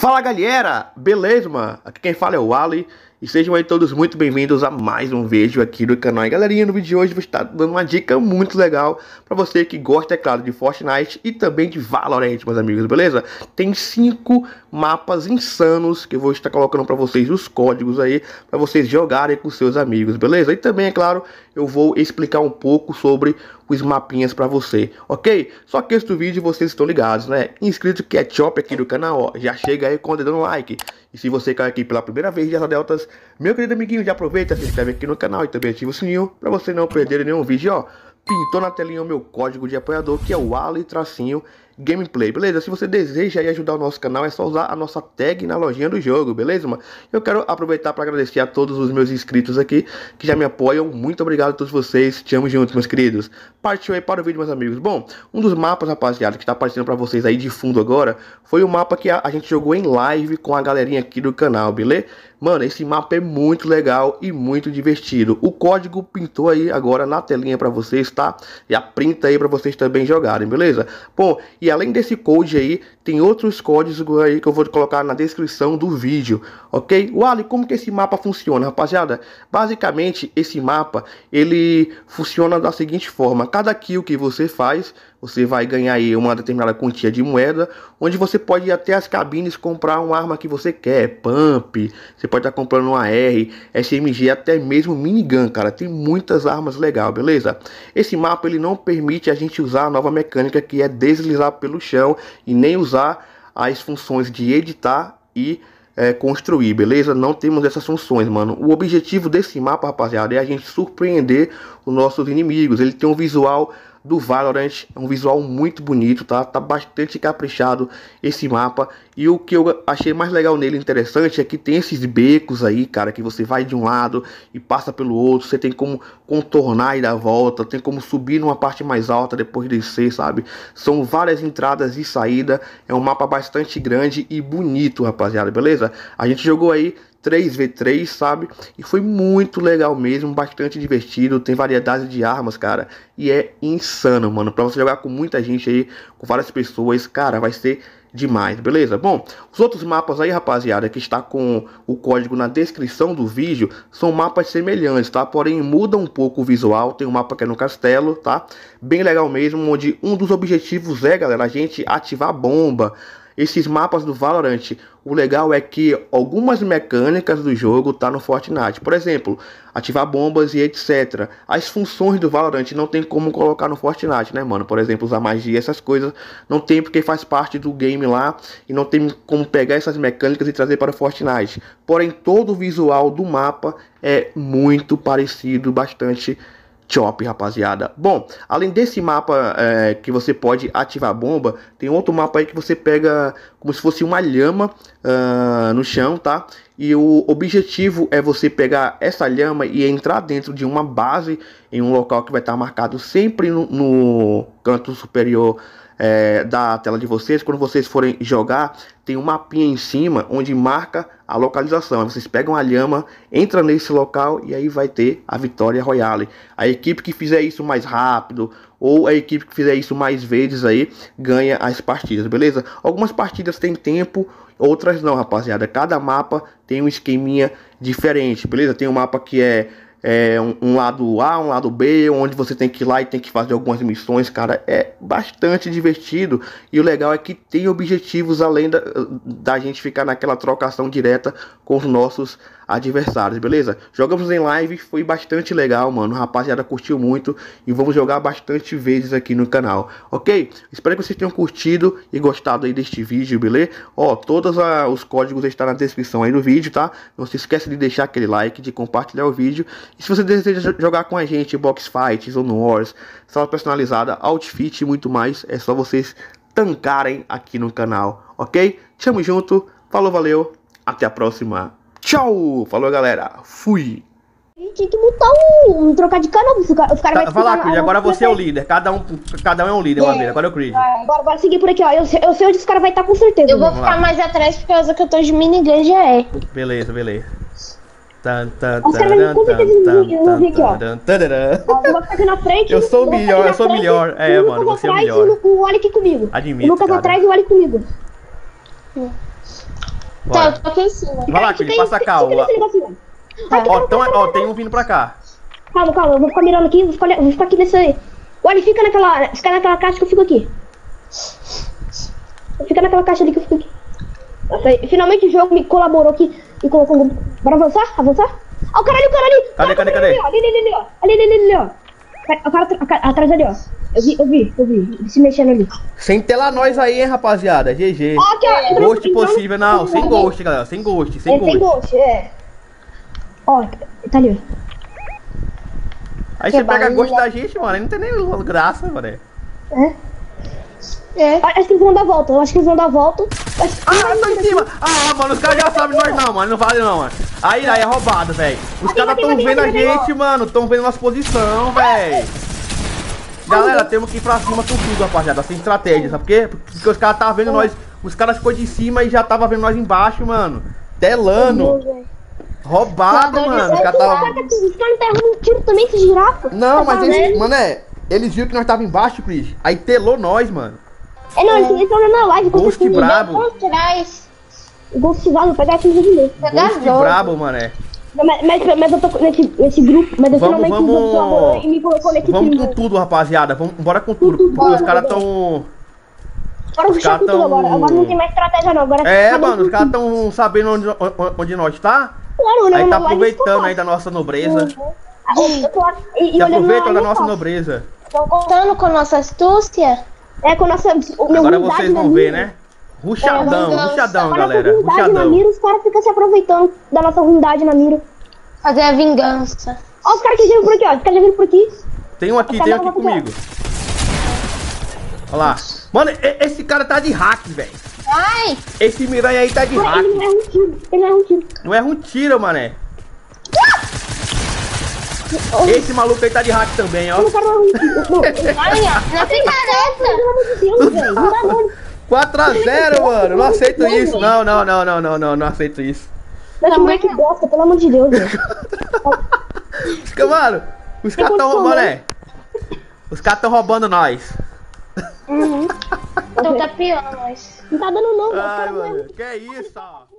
Fala galera, beleza mano? Aqui quem fala é o Wally e sejam aí todos muito bem-vindos a mais um vídeo aqui do canal. E galerinha, no vídeo de hoje eu vou estar dando uma dica muito legal pra você que gosta, é claro, de Fortnite e também de Valorant, meus amigos, beleza? Tem 5 mapas insanos que eu vou estar colocando pra vocês os códigos aí pra vocês jogarem com seus amigos, beleza? E também, é claro, eu vou explicar um pouco sobre os mapinhas pra você, ok? Só que este vídeo vocês estão ligados, né? Inscrito que é top aqui do canal, ó, já chega aí com o dedo no like. E se você caiu aqui pela primeira vez, já deltas, meu querido amiguinho, já aproveita, se inscreve aqui no canal e também ativa o sininho pra você não perder nenhum vídeo, ó. Pintou na telinha o meu código de apoiador, que é o R_Gameplay, beleza? Se você deseja aí ajudar o nosso canal, é só usar a nossa tag na lojinha do jogo, beleza, mano? Eu quero aproveitar para agradecer a todos os meus inscritos aqui, que já me apoiam. Muito obrigado a todos vocês, te amo junto, meus queridos. Partiu aí para o vídeo, meus amigos. Bom, um dos mapas, rapaziada, que tá aparecendo para vocês aí de fundo agora, foi o mapa que a gente jogou em live com a galerinha aqui do canal, beleza? Mano, esse mapa é muito legal e muito divertido. O código pintou aí agora na telinha para vocês, tá? E a printa aí para vocês também jogarem, beleza? Bom, e além desse code aí, tem outros códigos aí que eu vou colocar na descrição do vídeo, ok? Wally, como que esse mapa funciona, rapaziada? Basicamente, esse mapa, ele funciona da seguinte forma. Cada kill que você faz, você vai ganhar aí uma determinada quantia de moeda, onde você pode ir até as cabines comprar uma arma que você quer, pump, você pode estar comprando uma R, SMG, até mesmo minigun, cara. Tem muitas armas legais, beleza? Esse mapa, ele não permite a gente usar a nova mecânica, que é deslizar pelo chão, e nem usar as funções de editar e construir, beleza? Não temos essas funções, mano. O objetivo desse mapa, rapaziada, é a gente surpreender os nossos inimigos. Ele tem um visual do Valorant, é um visual muito bonito, tá? Tá bastante caprichado esse mapa. E o que eu achei mais legal nele, interessante, é que tem esses becos aí, cara, que você vai de um lado e passa pelo outro. Você tem como contornar e dar volta, tem como subir numa parte mais alta, depois descer, sabe? São várias entradas e saída. É um mapa bastante grande e bonito, rapaziada, beleza? A gente jogou aí 3v3, sabe? E foi muito legal mesmo, bastante divertido. Tem variedade de armas, cara, e é insano, mano. Pra você jogar com muita gente aí, com várias pessoas, cara, vai ser demais, beleza? Bom, os outros mapas aí, rapaziada, que está com o código na descrição do vídeo, são mapas semelhantes, tá? Porém, muda um pouco o visual. Tem um mapa que é no castelo, tá? Bem legal mesmo, onde um dos objetivos é, galera, a gente ativar a bomba. Esses mapas do Valorant, o legal é que algumas mecânicas do jogo tá no Fortnite. Por exemplo, ativar bombas e etc. As funções do Valorant não tem como colocar no Fortnite, né, mano? Por exemplo, usar magia, essas coisas. Não tem, porque faz parte do game lá. E não tem como pegar essas mecânicas e trazer para o Fortnite. Porém, todo o visual do mapa é muito parecido, bastante top, rapaziada. Bom, além desse mapa que você pode ativar bomba, tem outro mapa aí que você pega como se fosse uma lhama no chão, tá? E o objetivo é você pegar essa lhama e entrar dentro de uma base, em um local que vai estar marcado sempre no canto superior da tela de vocês. Quando vocês forem jogar, tem um mapinha em cima onde marca a localização. Aí vocês pegam a lhama, entra nesse local e aí vai ter a vitória royale. A equipe que fizer isso mais rápido, ou a equipe que fizer isso mais vezes aí, ganha as partidas, beleza? Algumas partidas tem tempo, outras não, rapaziada. Cada mapa tem um esqueminha diferente, beleza? Tem um mapa que é um lado A, um lado B, onde você tem que ir lá e tem que fazer algumas missões, cara. É bastante divertido. E o legal é que tem objetivos além da gente ficar naquela trocação direta com os nossos adversários, beleza? Jogamos em live, foi bastante legal, mano. A rapaziada curtiu muito e vamos jogar bastante vezes aqui no canal, ok? Espero que vocês tenham curtido e gostado aí deste vídeo, beleza? Ó, todos os códigos estão na descrição aí do vídeo, tá? Não se esqueça de deixar aquele like, de compartilhar o vídeo. E se você deseja jogar com a gente box fights, zone wars, sala personalizada, outfit e muito mais, é só vocês tancarem aqui no canal, ok? Tamo junto, falou, valeu, até a próxima. Tchau! Falou, galera. Fui! Tinha que botar um trocar de canal, os caras vão falar, Creed, agora você é o líder. Cada um é um líder, uma vez. Agora é o Creed. Bora seguir por aqui, ó. Eu sei onde os caras vai estar com certeza. Eu vou ficar mais atrás por causa que eu tô de minigun já é. Beleza. Eu sou o melhor, É, mano, você é o melhor. O Wally aqui comigo. Admito, o Lucas atrás e o Wally comigo. Tá, eu tô aqui em cima. Vai lá, Kili, passa cá. Ó, tem um vindo pra cá. Calma, calma, eu vou ficar mirando aqui, vou ficar aqui nessa aí. Olha, fica naquela caixa que eu fico aqui. Fica naquela caixa ali que eu fico aqui. Nossa, finalmente o jogo me colaborou aqui e colocou um grupo. Bora avançar? Avançar? Ó, o cara ali, o cara ali! Cadê? Ali, ó. O cara atrás ali, ó. Eu vi se mexendo ali. Sem telar nós aí, hein, rapaziada. GG. Ó, aqui, ó. Ghost possível, não. Sem ghost, galera. Sem ghost. É. Ó, tá ali, ó. Aí que você pega gosto da gente, mano, aí não tem nem graça, mano. Acho que eles vão dar volta, Mas... Ah, tá em cima! Ah, mano, os caras já sabem nós não, mano, não vale não, mano. Aí é roubado, velho. Os caras tão vendo a gente, mano, tão vendo nossa posição, velho. Galera, temos que ir pra cima com tudo, rapaziada, sem estratégia, sabe por quê? Porque os caras tava vendo nós, os caras ficou de cima e já tava vendo nós embaixo, mano. Telando. Roubado, mano. Os caras não tá errando um tiro também, que girafa. Não, mas eles, mano, eles viram que nós tava embaixo, Cris. Aí telou nós, mano. É, não, eles estão na live. Ghost brabo. Ghost brabo, pegar aqui no vídeo. Ghost brabo, mano. Mas eu tô nesse grupo, mas eu finalmente vamos e me colocou nesse time. Vamos com tudo, rapaziada. Bora com tudo. Os caras tão... Agora os caras tão... Agora não tem mais estratégia, não. É, mano, os caras tão sabendo onde nós tá. Claro, aí tá aproveitando aí da nossa nobreza. E aproveitando da nossa nobreza. Estão contando com nossa astúcia. É, com nossa... Agora vocês vão ver, né? Ruxadão, galera. Ruxadão. Os caras ficam se aproveitando da nossa ruindade na mira. Fazer a vingança. Ó, os caras que viram por aqui, ó. Os caras já viram por aqui. Tem um aqui comigo. Olha lá. Mano, esse cara tá de hack, velho. Ai! Esse miranha aí tá de hack. Ele não erra um tiro, mané. Esse maluco aí tá de hack também, ó. Olha, não tem careta. 4-0, mano. Não aceito isso. Não aceito isso. Não, mas que bosta, pelo amor de Deus, velho. Mano, os caras tão roubando, né? Os caras tão roubando nós. Então tá pior, mas... Não tá dando não, cara. Que é isso, ó.